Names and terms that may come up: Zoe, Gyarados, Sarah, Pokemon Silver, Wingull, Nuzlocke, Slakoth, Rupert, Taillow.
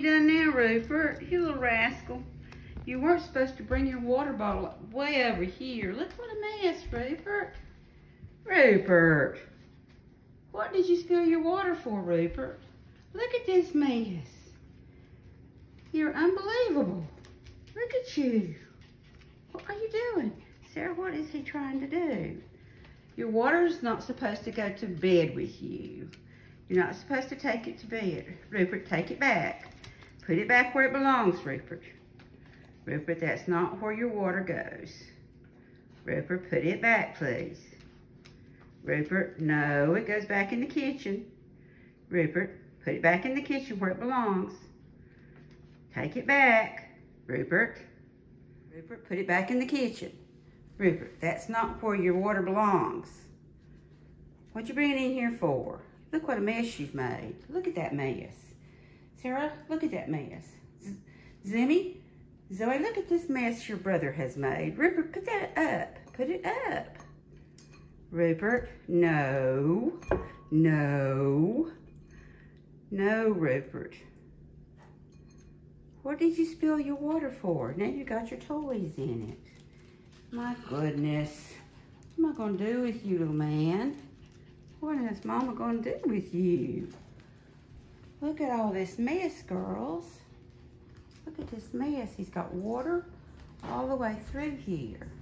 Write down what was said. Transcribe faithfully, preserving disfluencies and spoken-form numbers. you done now, Rupert? You little rascal. You weren't supposed to bring your water bottle up way over here. Look what a mess, Rupert. Rupert. What did you spill your water for, Rupert? Look at this mess. You're unbelievable. Look at you. What are you doing? Sarah, what is he trying to do? Your water's not supposed to go to bed with you. You're not supposed to take it to bed. Rupert, take it back. Put it back where it belongs, Rupert. Rupert, that's not where your water goes. Rupert, put it back, please. Rupert, no, it goes back in the kitchen. Rupert, put it back in the kitchen where it belongs. Take it back, Rupert. Rupert, put it back in the kitchen. Rupert, that's not where your water belongs. What you bringing in here for? Look what a mess you've made. Look at that mess. Sarah, look at that mess. Zimmy, Zoe, look at this mess your brother has made. Rupert, put that up. Put it up. Rupert, no. No. No, Rupert. What did you spill your water for? Now you got your toys in it. My goodness. What am I going to do with you, little man? What is Mama going to do with you? Look at all this mess, girls. Look at this mess. He's got water all the way through here.